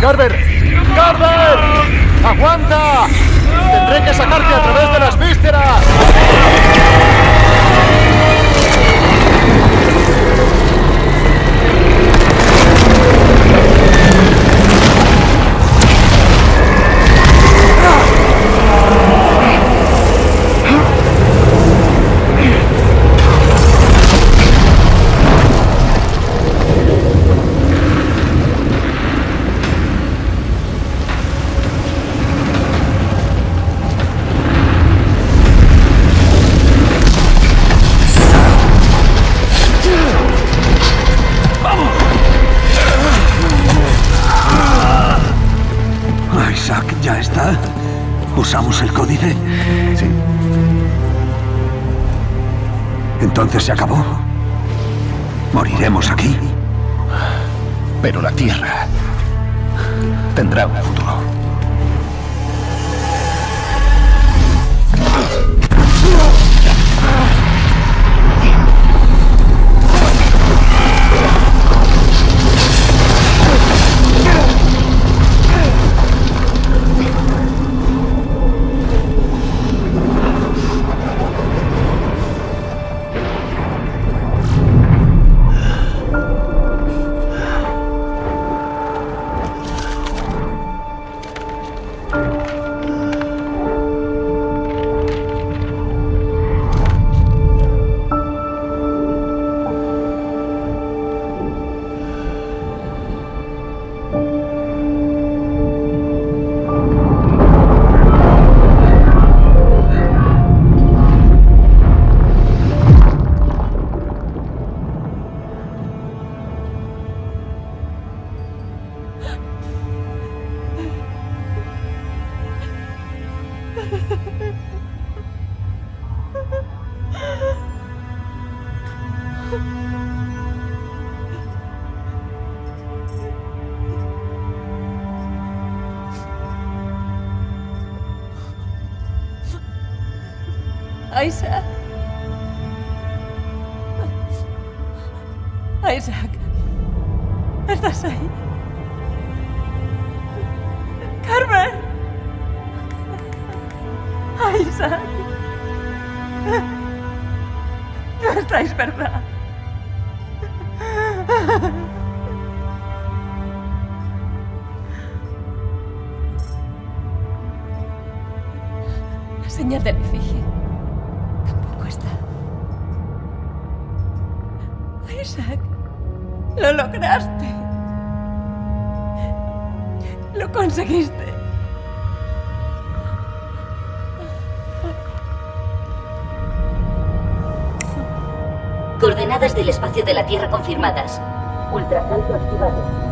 ¡Carver! ¡Carver! ¡Aguanta! ¡Tendré que sacarte a través de las vísceras! ¿Usamos el códice? Sí. ¿Entonces se acabó? ¿Moriremos aquí? Pero la Tierra tendrá un futuro. Isaac. Isaac. ¿Estás ahí? Carmen. Isaac. No estáis, ¿verdad? La señal de la efigie. Isaac, lo lograste. Lo conseguiste. Coordenadas del espacio de la Tierra confirmadas. Ultrasalto activado.